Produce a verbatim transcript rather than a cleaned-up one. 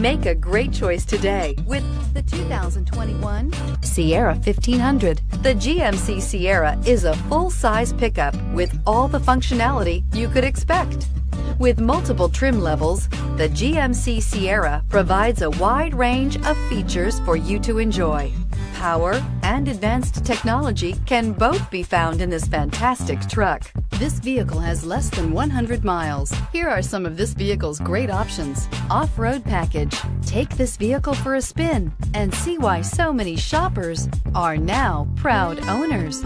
Make a great choice today with the two thousand twenty-one Sierra fifteen hundred. The G M C Sierra is a full-size pickup with all the functionality you could expect. With multiple trim levels, the G M C Sierra provides a wide range of features for you to enjoy. Power and advanced technology can both be found in this fantastic truck. This vehicle has less than one hundred miles. Here are some of this vehicle's great options. Off-road package. Take this vehicle for a spin and see why so many shoppers are now proud owners.